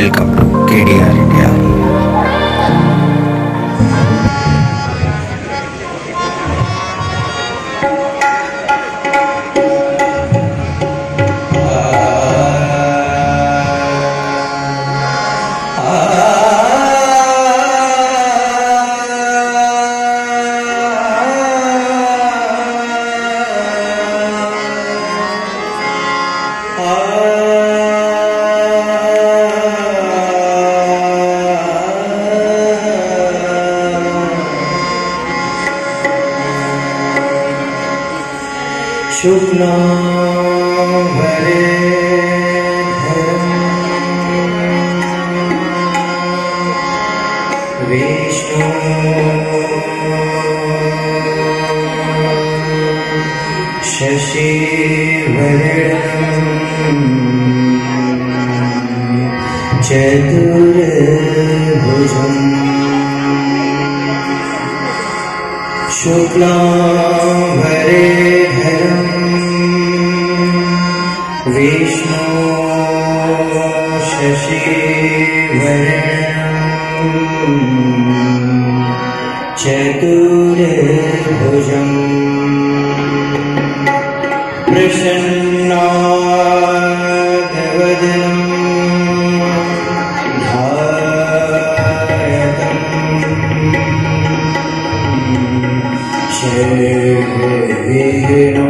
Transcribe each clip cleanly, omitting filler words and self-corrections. Welcome to KDR India. Shukno Hare Dham Vishnu Shashi Varanam Chaturbhujam Shukno Hare Dham Vishnu Shashi Varanam Chaturbhujam Prasannadvadanam Dharatam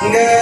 Good.